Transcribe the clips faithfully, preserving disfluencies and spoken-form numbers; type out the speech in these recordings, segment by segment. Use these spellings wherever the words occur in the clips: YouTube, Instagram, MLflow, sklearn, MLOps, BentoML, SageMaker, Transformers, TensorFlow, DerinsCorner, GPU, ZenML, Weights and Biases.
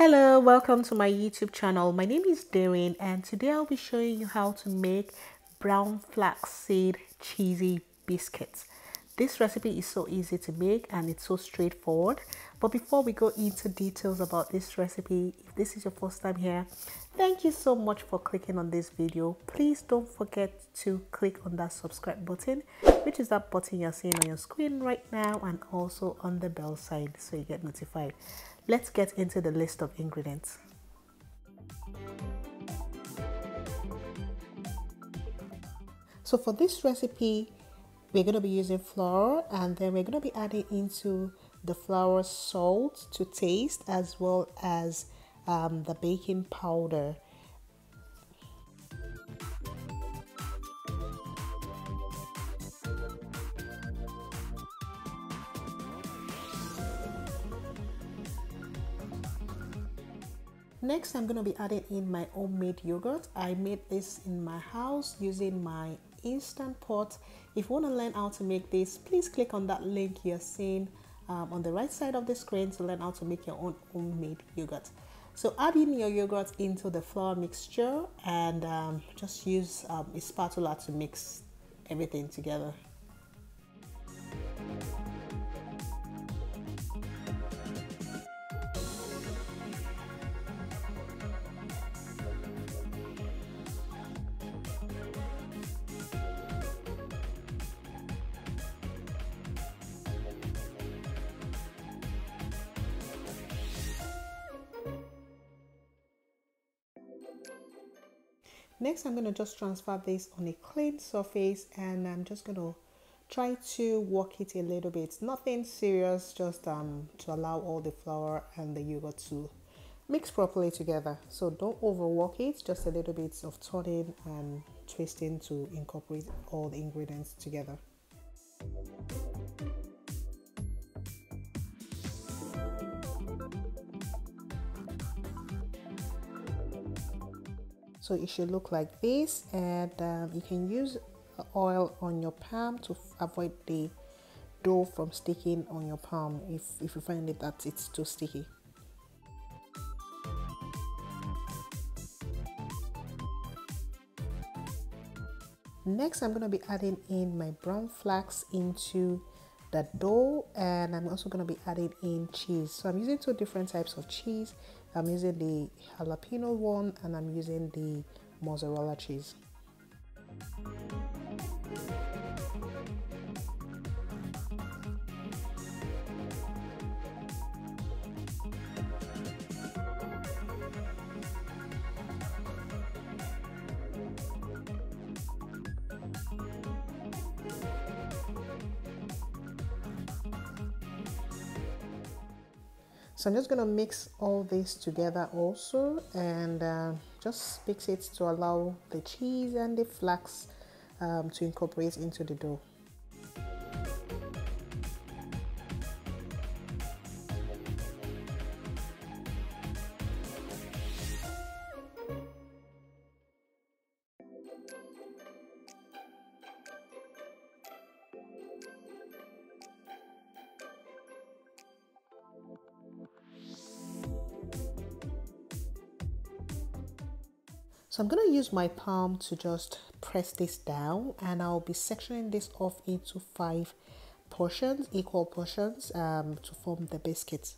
Hello, welcome to my YouTube channel. My name is Derin and today I'll be showing you how to make brown flaxseed cheesy biscuits. This recipe is so easy to make and it's so straightforward. But before we go into details about this recipe, if this is your first time here, thank you so much for clicking on this video. Please don't forget to click on that subscribe button, which is that button you're seeing on your screen right now, and also on the bell sign so you get notified. Let's get into the list of ingredients. So for this recipe, we're going to be using flour, and then we're going to be adding into the flour salt to taste, as well as um, the baking powder. Next, I'm going to be adding in my homemade yogurt. I made this in my house using my instant pot. If you want to learn how to make this, please click on that link you're seeing um, on the right side of the screen to learn how to make your own homemade yogurt. So add in your yogurt into the flour mixture and um, just use um, a spatula to mix everything together. Next, I'm going to just transfer this on a clean surface and I'm just going to try to work it a little bit. Nothing serious, just um, to allow all the flour and the yogurt to mix properly together. So don't overwork it, just a little bit of turning and twisting to incorporate all the ingredients together. So it should look like this, and um, you can use oil on your palm to avoid the dough from sticking on your palm if, if you find it that it's too sticky. Next, I'm going to be adding in my brown flax into the dough, and I'm also going to be adding in cheese. So I'm using two different types of cheese. I'm using the jalapeno one and I'm using the mozzarella cheese. So I'm just going to mix all this together also, and uh, just mix it to allow the cheese and the flax um, to incorporate into the dough. So I'm going to use my palm to just press this down, and I'll be sectioning this off into five portions, equal portions, um, to form the biscuits.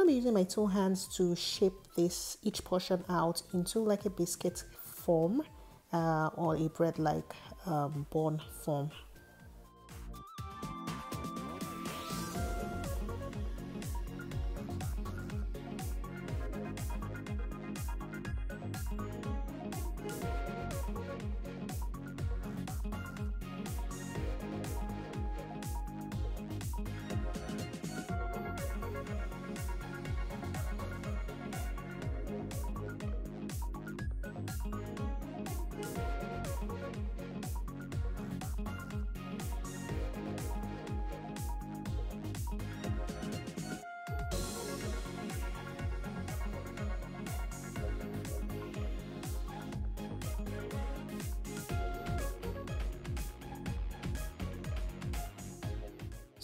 I'm going to be using my two hands to shape this each portion out into like a biscuit form uh, or a bread like um, bun form.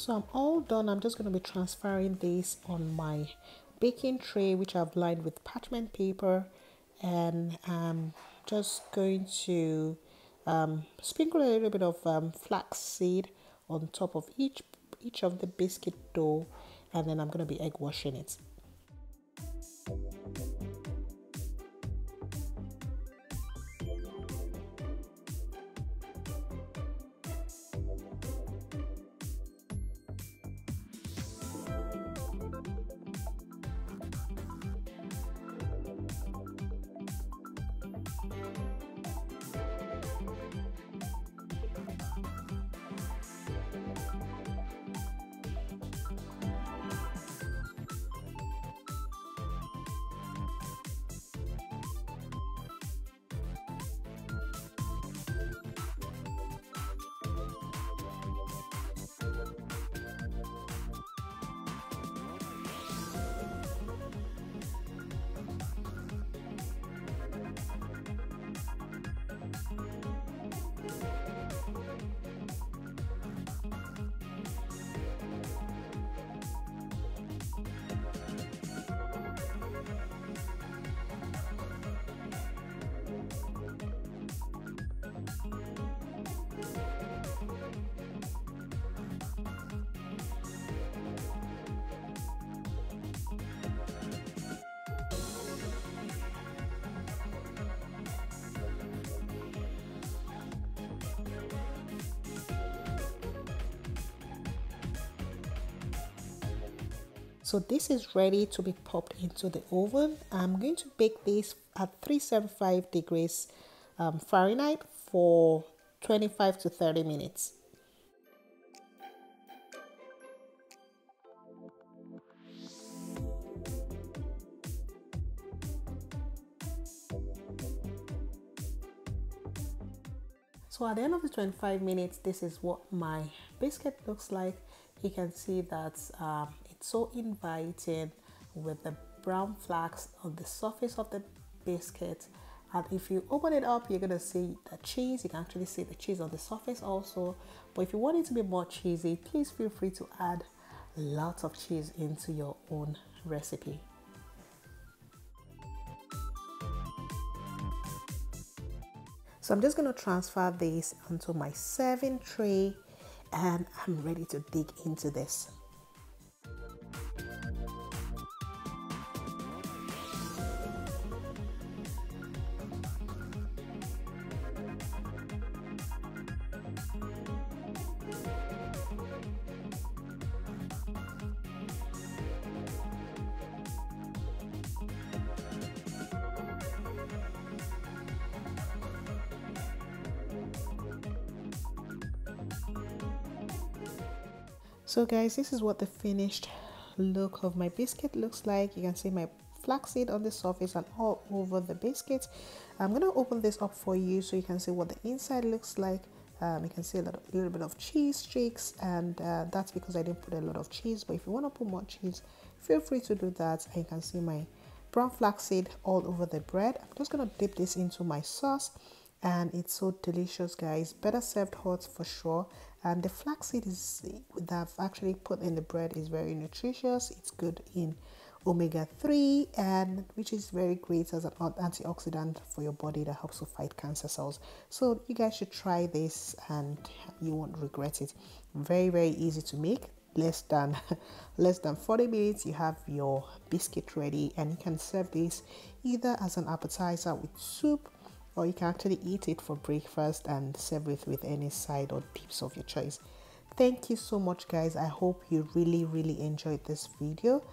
So I'm all done. I'm just going to be transferring this on my baking tray, which I've lined with parchment paper, and I'm just going to um, sprinkle a little bit of um, flax seed on top of each each of the biscuit dough, and then I'm going to be egg washing it. So this is ready to be popped into the oven. I'm going to bake this at three seventy-five degrees um, Fahrenheit for twenty-five to thirty minutes. So at the end of the twenty-five minutes, this is what my biscuit looks like. You can see that um, so inviting with the brown flax on the surface of the biscuit, and if you open it up, you're gonna see the cheese. You can actually see the cheese on the surface also, but if you want it to be more cheesy, please feel free to add lots of cheese into your own recipe. So I'm just gonna transfer this onto my serving tray, and I'm ready to dig into this. So guys, this is what the finished look of my biscuit looks like. You can see my flaxseed on the surface and all over the biscuit. I'm going to open this up for you so you can see what the inside looks like. Um, you can see a little, little bit of cheese streaks, and uh, that's because I didn't put a lot of cheese, but if you want to put more cheese, feel free to do that. And you can see my brown flaxseed all over the bread. I'm just going to dip this into my sauce, and it's so delicious, guys. Better served hot for sure. And the flaxseed is that I've actually put in the bread is very nutritious. It's good in omega three, and which is very great as an antioxidant for your body that helps to fight cancer cells. So you guys should try this and you won't regret it. Very, very easy to make. Less than less than forty minutes, you have your biscuit ready, and you can serve this either as an appetizer with soup, or you can actually eat it for breakfast and serve it with any side or dips of your choice. Thank you so much, guys. I hope you really, really enjoyed this video.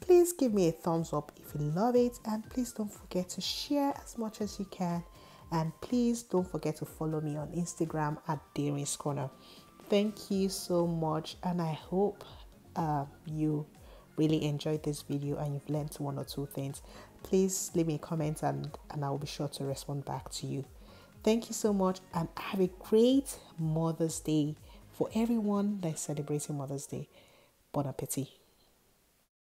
Please give me a thumbs up if you love it, and please don't forget to share as much as you can. And please don't forget to follow me on Instagram at DerinsCorner. Thank you so much, and I hope uh, you really enjoyed this video and you've learned one or two things. Please leave me a comment, and, and I will be sure to respond back to you. Thank you so much, and have a great Mother's Day for everyone that's celebrating Mother's Day. Bon appétit.